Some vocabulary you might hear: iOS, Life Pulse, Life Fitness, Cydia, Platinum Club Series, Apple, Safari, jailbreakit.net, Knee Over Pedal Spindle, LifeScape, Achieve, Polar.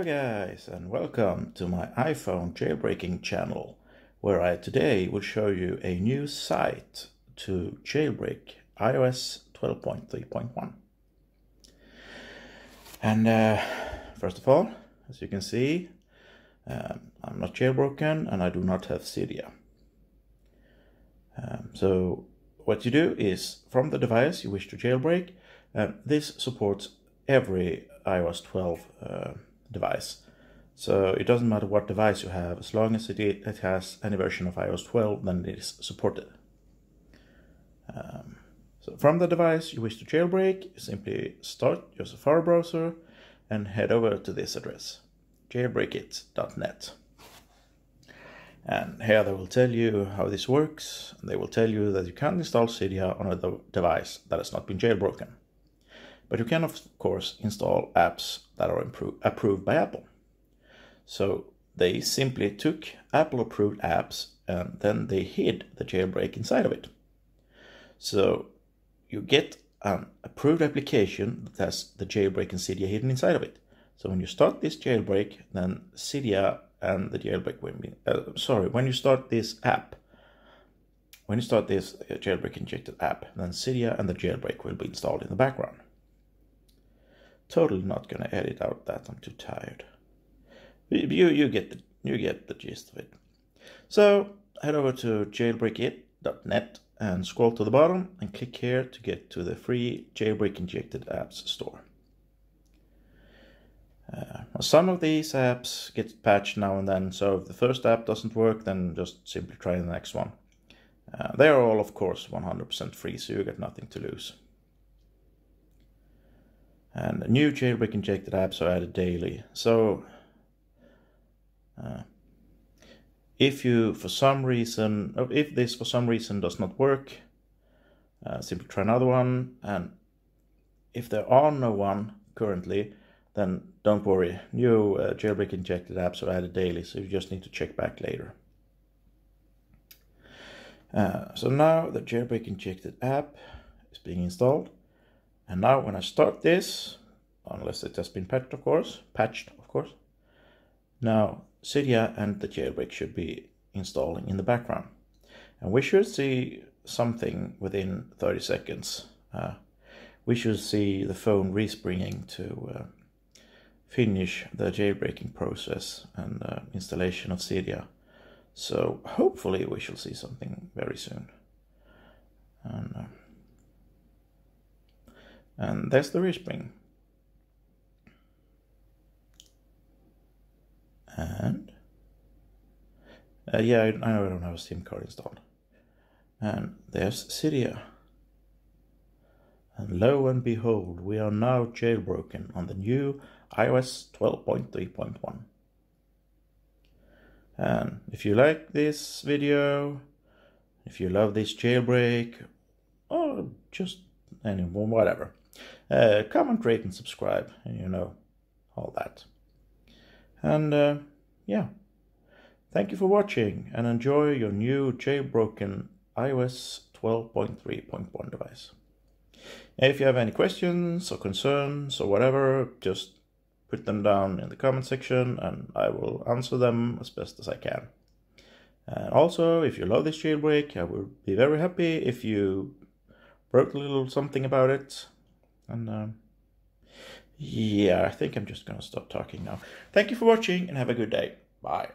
Hello guys, and welcome to my iPhone jailbreaking channel, where I today will show you a new site to jailbreak iOS 12.3.1. And first of all, as you can see, I'm not jailbroken and I do not have Cydia. So what you do is, from the device you wish to jailbreak, this supports every iOS 12 device. So it doesn't matter what device you have, as long as it has any version of iOS 12, then it is supported. So from the device you wish to jailbreak, you simply start your Safari browser and head over to this address, jailbreakit.net. And here they will tell you how this works. They will tell you that you can install Cydia on a device that has not been jailbroken. But you can, of course, install apps that are approved by Apple. So they simply took Apple-approved apps and then they hid the jailbreak inside of it. So you get an approved application that has the jailbreak and Cydia hidden inside of it. So when you start this jailbreak, then Cydia and the jailbreak will be... When you start this jailbreak-injected app, then Cydia and the jailbreak will be installed in the background. Totally not gonna edit out that, I'm too tired. You get the gist of it. So head over to jailbreakit.net and scroll to the bottom and click here to get to the free jailbreak injected apps store. Some of these apps get patched now and then, so if the first app doesn't work, then just simply try the next one. They are all, of course, 100% free, so you get nothing to lose. And new jailbreak injected apps are added daily. So if this for some reason does not work, simply try another one. And if there are no one currently, then don't worry. New jailbreak injected apps are added daily, so you just need to check back later. So now the jailbreak injected app is being installed. And now when I start this, unless it has been patched, of course, now Cydia and the jailbreak should be installing in the background. And we should see something within 30 seconds. We should see the phone respringing to finish the jailbreaking process and installation of Cydia. So hopefully we shall see something very soon. And, and there's the respring. And yeah, I know I don't have a SIM card installed. And there's Cydia. And lo and behold, we are now jailbroken on the new iOS 12.3.1. And if you like this video, if you love this jailbreak, or just anyone, whatever. Comment, rate, and subscribe, and you know all that. And yeah, thank you for watching, and enjoy your new jailbroken iOS 12.3.1 device. If you have any questions or concerns or whatever, just put them down in the comment section, and I will answer them as best as I can. And also, if you love this jailbreak, I will be very happy if you wrote a little something about it. And yeah, I think I'm just gonna stop talking now. Thank you for watching and have a good day. Bye.